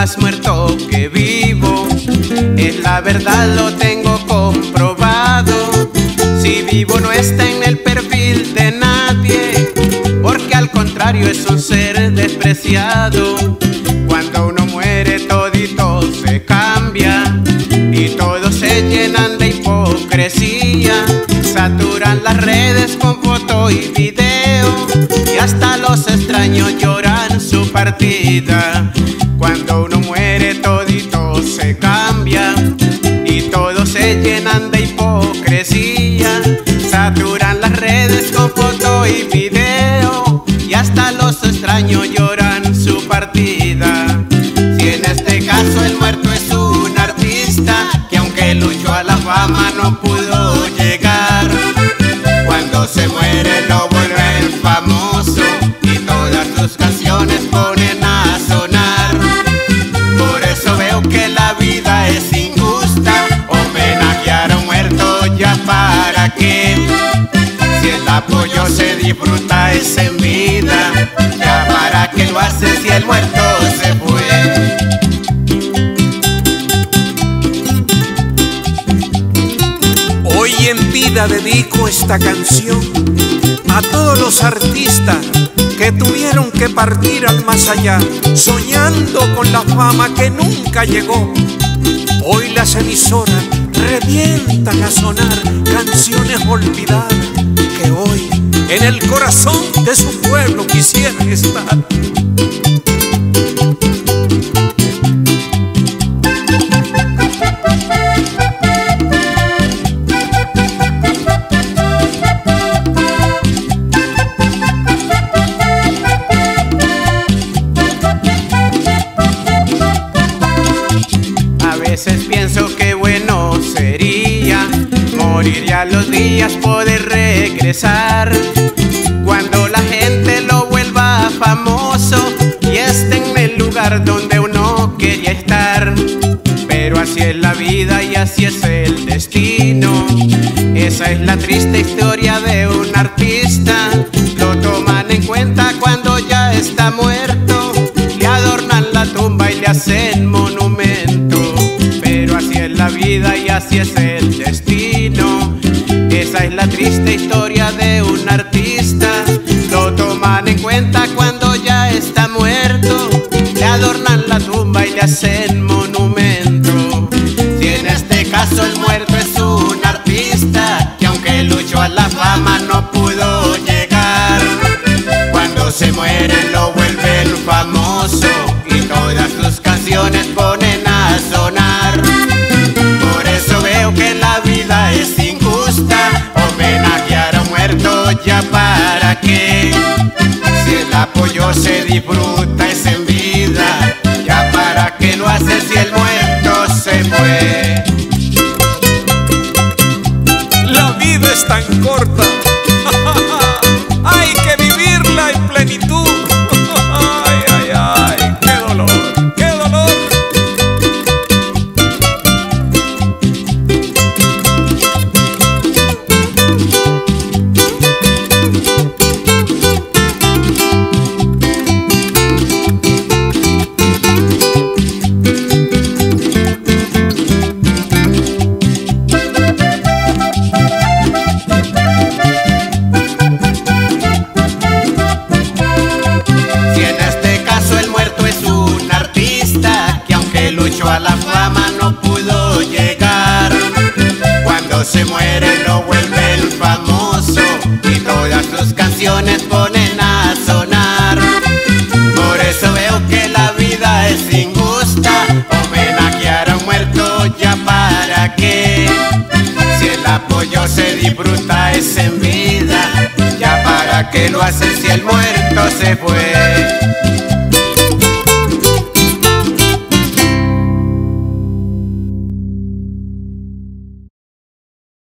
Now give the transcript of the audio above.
más muerto que vivo. Es la verdad, lo tengo comprobado. Si vivo no está en el perfil de nadie, porque al contrario es un ser despreciado. Cuando uno muere todito se cambia y todos se llenan de hipocresía. Saturan las redes con foto y video y hasta los extraños lloran su partida. Cuando uno muere todito se cambia y todos se llenan de hipocresía. Saturan las redes con foto y video y hasta los extraños lloran su partida. Si en este caso el muerto es un artista que aunque luchó a la fama no pudo llegar, cuando se muere lo vuelven famoso y todas sus canciones ponen a sonar. Por eso veo que la vida es injusta, homenajear a un muerto ya para qué. Si el apoyo se disfruta es en vida, ya para qué lo hace si el muerto se fue. Hoy en vida dedico esta canción a todos los artistas que tuvieron que partir al más allá, soñando con la fama que nunca llegó. Hoy las emisoras revientan a sonar canciones olvidadas que hoy en el corazón de su pueblo quisieran estar. A veces pienso que bueno sería morir y a los días poder regresar, cuando la gente lo vuelva famoso y esté en el lugar donde uno quería estar. Pero así es la vida y así es el destino. Esa es la triste historia de un artista. Lo toman en cuenta cuando ya está muerto, le adornan la tumba y le hacen monumento. Pero así es la vida y así es el destino. Esa es la triste historia de un artista. Lo toman en cuenta cuando ya está muerto, le adornan la tumba y le hacen monumento. Si en este caso el muerto es un artista que aunque luchó a la fama no pudo llegar, cuando se muere lo vuelven famoso y todas sus canciones ponen a sonar. Por eso veo que la vida es injusta, homenajear a un muerto ya para qué. Si el apoyo se disfruta es en vida, ya para qué lo hace si el muerto se fue. La vida es tan corta, hay que vivirla en plenitud. Ay, ay, ay, qué dolor. A la fama no pudo llegar, cuando se muere lo vuelve el famoso y todas sus canciones ponen a sonar. Por eso veo que la vida es injusta, homenajear a un muerto ya para qué. Si el apoyo se disfruta es en vida, ya para qué lo hace si el muerto se fue.